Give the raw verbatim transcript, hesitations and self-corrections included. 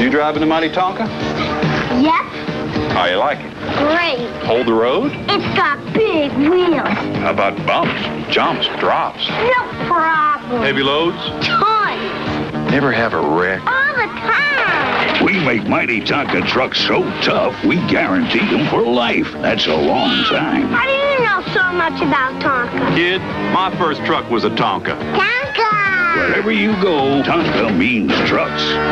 You driving the Mighty Tonka? Yep. How you like it? Great. Hold the road? It's got big wheels. How about bumps, jumps, drops? No problem. Heavy loads? Tons. Never have a wreck? All the time. We make Mighty Tonka trucks so tough, we guarantee them for life. That's a long time. How do you know so much about Tonka? Kid, my first truck was a Tonka. Tonka! Wherever you go, Tonka means trucks.